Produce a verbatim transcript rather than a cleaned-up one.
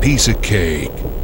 Piece of cake.